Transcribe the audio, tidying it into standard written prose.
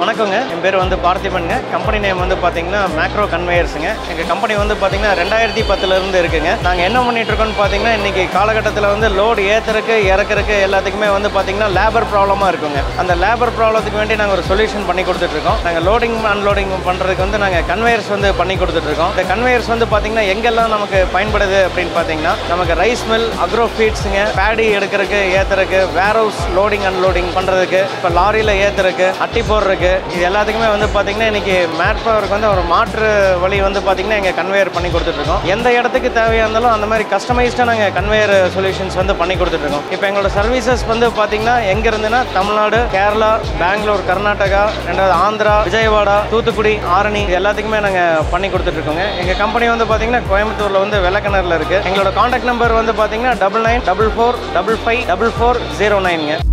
வணக்கங்க என் பேர் வந்து பார்த்திபன்ங்க கம்பெனி நேம் வந்து பாத்தீங்கன்னா மேக்ரோ கன்வேயர்ஸ்ங்க எங்க கம்பெனி வந்து பாத்தீங்கன்னா 2010ல இருந்து இருக்குங்க நாங்க என்ன பண்ணிட்டு இருக்கோம்னு பாத்தீங்கன்னா இன்னைக்கு காலகட்டத்துல வந்து லோட் ஏத்துறதுக்கு இறக்குறதுக்கு எல்லாத்துக்குமே வந்து பாத்தீங்கன்னா லேபர் ப்ராப்ளமா இருக்குங்க அந்த லேபர் ப்ராப்ளத்துக்கு வேண்டி நாங்க ஒரு சொல்யூஷன் பண்ணி கொடுத்துட்டு இருக்கோம் நாங்க லோடிங் அன்லோடிங் பண்றதுக்கு வந்து நாங்க கன்வேயர்ஸ் வந்து பண்ணி கொடுத்துட்டு இருக்கோம் இந்த கன்வேயர்ஸ் வந்து பாத்தீங்கன்னா எங்கெல்லாம் நமக்கு பயன்படுது அப்படினு பாத்தீங்கன்னா நமக்கு ரைஸ் மில் அக்ரோ ஃபீட்ஸ்ங்க பேடி எடுக்குறதுக்கு ஏத்துறதுக்கு வேர்ஹவுஸ் லோடிங் அன்லோடிங் பண்றதுக்கு இப்ப லாரியில ஏத்துறதுக்கு அட்டி போறதுக்கு இது எல்லாத்துக்குமே வந்து பாத்தீங்கன்னா இன்னைக்கு மேட் பவருக்கு வந்து ஒரு மாற்று வழி வந்து பாத்தீங்கன்னா எங்க கன்வேயர் பண்ணி கொடுத்துட்டு இருக்கோம் எந்த இடத்துக்கு தேவையா இருந்தாலும் அந்த மாதிரி கஸ்டமைஸ்டா நாங்க கன்வேயர் சொல்யூஷன்ஸ் வந்து பண்ணி கொடுத்துட்டு இருக்கோம் இப்போ எங்களோட சர்வீசஸ் வந்து பாத்தீங்கன்னா எங்க இருந்துனா தமிழ்நாடு கேரளா பெங்களூர் கர்நாடகா ரெண்டாவது ஆந்திரா விஜயவாடா தூத்துக்குடி ஆரணி எல்லாத்துக்குமே நாங்க பண்ணி கொடுத்துட்டு இருக்கோங்க எங்க கம்பெனி வந்து பாத்தீங்கன்னா கோயம்புத்தூர்ல வந்து வெள்ளக்கணர்ல இருக்கு எங்களோட கான்டாக்ட் நம்பர் வந்து பாத்தீங்கன்னா 9944554409ங்க